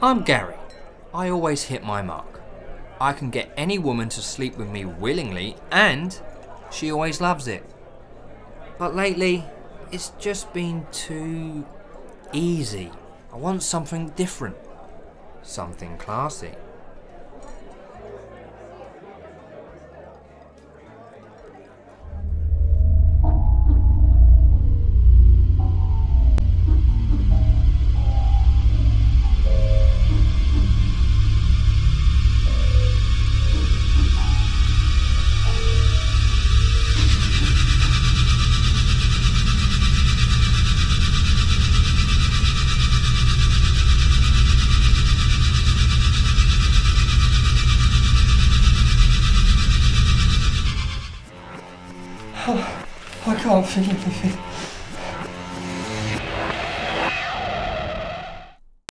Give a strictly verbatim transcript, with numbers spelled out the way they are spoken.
I'm Gary. I always hit my mark. I can get any woman to sleep with me willingly, and she always loves it. But lately, it's just been too easy. I want something different, something classy. I can't feel anything.